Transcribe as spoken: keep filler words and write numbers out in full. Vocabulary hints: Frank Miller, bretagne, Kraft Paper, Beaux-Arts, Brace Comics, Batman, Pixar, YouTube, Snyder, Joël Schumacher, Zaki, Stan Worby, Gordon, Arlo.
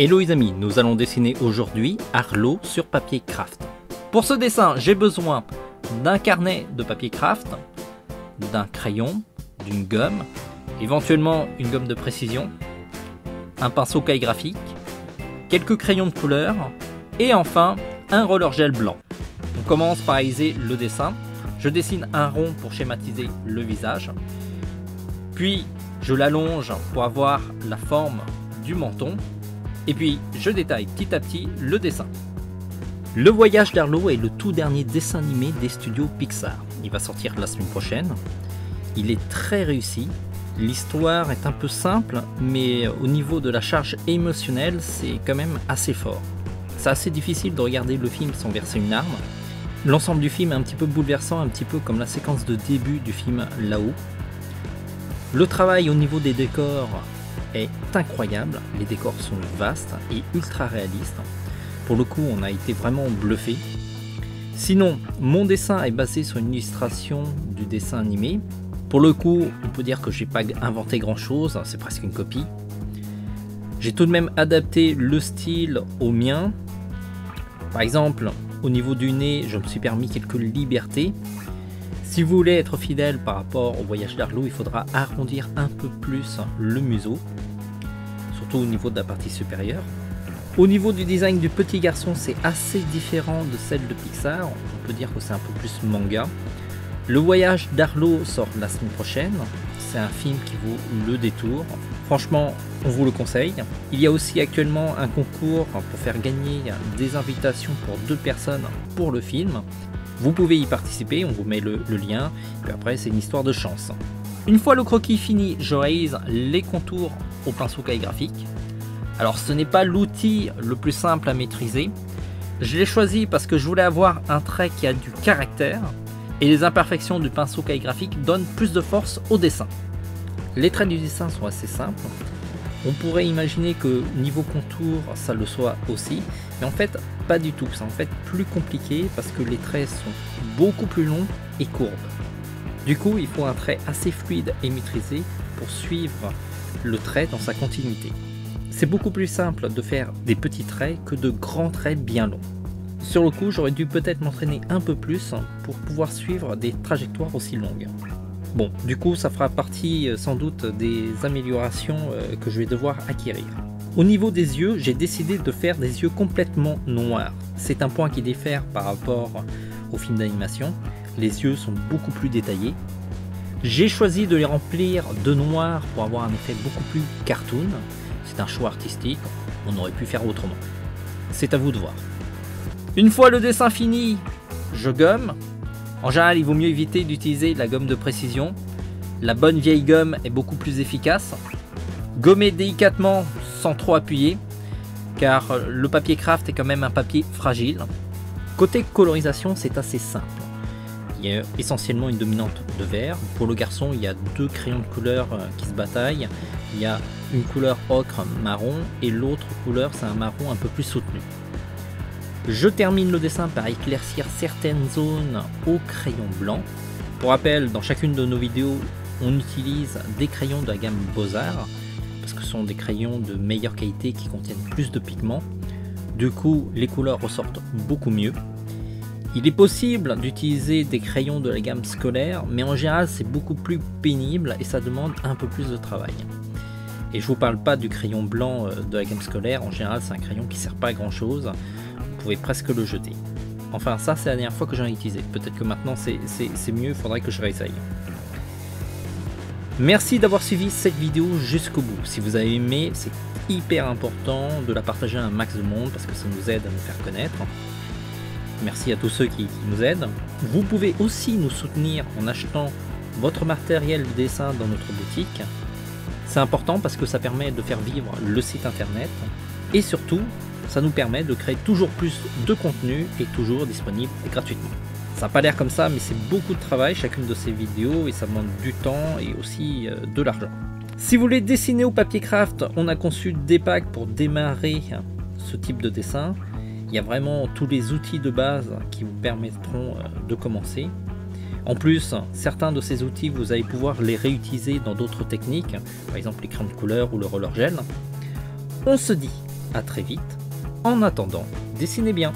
Hello les amis, nous allons dessiner aujourd'hui Arlo sur papier craft. Pour ce dessin, j'ai besoin d'un carnet de papier craft, d'un crayon, d'une gomme, éventuellement une gomme de précision, un pinceau calligraphique, quelques crayons de couleur et enfin un roller gel blanc. On commence par aiguiser le dessin. Je dessine un rond pour schématiser le visage, puis je l'allonge pour avoir la forme du menton, et puis je détaille petit à petit le dessin. Le voyage d'Arlo est le tout dernier dessin animé des studios Pixar. Il va sortir la semaine prochaine. Il est très réussi. L'histoire est un peu simple, mais au niveau de la charge émotionnelle, c'est quand même assez fort. C'est assez difficile de regarder le film sans verser une larme. L'ensemble du film est un petit peu bouleversant, un petit peu comme la séquence de début du film Là-haut. Le travail au niveau des décors est incroyable, les décors sont vastes et ultra réalistes. Pour le coup, on a été vraiment bluffé. Sinon, mon dessin est basé sur une illustration du dessin animé. Pour le coup, on peut dire que j'ai pas inventé grand chose, c'est presque une copie. J'ai tout de même adapté le style au mien. Par exemple, au niveau du nez, je me suis permis quelques libertés. Si vous voulez être fidèle par rapport au voyage d'Arlo, il faudra arrondir un peu plus le museau, surtout au niveau de la partie supérieure. Au niveau du design du petit garçon, c'est assez différent de celle de Pixar. On peut dire que c'est un peu plus manga. Le voyage d'Arlo sort la semaine prochaine. C'est un film qui vaut le détour. Franchement, on vous le conseille. Il y a aussi actuellement un concours pour faire gagner des invitations pour deux personnes pour le film. Vous pouvez y participer, on vous met le, le lien, puis après c'est une histoire de chance. Une fois le croquis fini, je réalise les contours au pinceau calligraphique. Alors ce n'est pas l'outil le plus simple à maîtriser. Je l'ai choisi parce que je voulais avoir un trait qui a du caractère, et les imperfections du pinceau calligraphique donnent plus de force au dessin. Les traits du dessin sont assez simples. On pourrait imaginer que niveau contour, ça le soit aussi, mais en fait, pas du tout. C'est en fait plus compliqué parce que les traits sont beaucoup plus longs et courbes. Du coup, il faut un trait assez fluide et maîtrisé pour suivre le trait dans sa continuité. C'est beaucoup plus simple de faire des petits traits que de grands traits bien longs. Sur le coup, j'aurais dû peut-être m'entraîner un peu plus pour pouvoir suivre des trajectoires aussi longues. Bon, du coup, ça fera partie sans doute des améliorations que je vais devoir acquérir. Au niveau des yeux, j'ai décidé de faire des yeux complètement noirs. C'est un point qui diffère par rapport aux films d'animation. Les yeux sont beaucoup plus détaillés. J'ai choisi de les remplir de noir pour avoir un effet beaucoup plus cartoon. C'est un choix artistique, on aurait pu faire autrement. C'est à vous de voir. Une fois le dessin fini, je gomme. En général, il vaut mieux éviter d'utiliser la gomme de précision. La bonne vieille gomme est beaucoup plus efficace. Gommez délicatement sans trop appuyer, car le papier craft est quand même un papier fragile. Côté colorisation, c'est assez simple. Il y a essentiellement une dominante de vert. Pour le garçon, il y a deux crayons de couleur qui se bataillent. Il y a une couleur ocre marron et l'autre couleur, c'est un marron un peu plus soutenu. Je termine le dessin par éclaircir certaines zones au crayon blanc. Pour rappel, dans chacune de nos vidéos, on utilise des crayons de la gamme Beaux-Arts, parce que ce sont des crayons de meilleure qualité qui contiennent plus de pigments. Du coup, les couleurs ressortent beaucoup mieux. Il est possible d'utiliser des crayons de la gamme scolaire, mais en général, c'est beaucoup plus pénible et ça demande un peu plus de travail. Et je ne vous parle pas du crayon blanc de la gamme scolaire, en général, c'est un crayon qui ne sert pas à grand chose. Vous pouvez presque le jeter. Enfin, ça c'est la dernière fois que j'en ai utilisé. Peut-être que maintenant c'est mieux, il faudrait que je réessaye. Merci d'avoir suivi cette vidéo jusqu'au bout. Si vous avez aimé, c'est hyper important de la partager à un max de monde parce que ça nous aide à nous faire connaître. Merci à tous ceux qui, qui nous aident. Vous pouvez aussi nous soutenir en achetant votre matériel de dessin dans notre boutique. C'est important parce que ça permet de faire vivre le site internet et surtout ça nous permet de créer toujours plus de contenu et toujours disponible gratuitement. Ça n'a pas l'air comme ça, mais c'est beaucoup de travail chacune de ces vidéos et ça demande du temps et aussi de l'argent. Si vous voulez dessiner au papier craft, on a conçu des packs pour démarrer ce type de dessin. Il y a vraiment tous les outils de base qui vous permettront de commencer. En plus, certains de ces outils, vous allez pouvoir les réutiliser dans d'autres techniques, par exemple les crayons de couleur ou le roller gel. On se dit à très vite. En attendant, dessinez bien.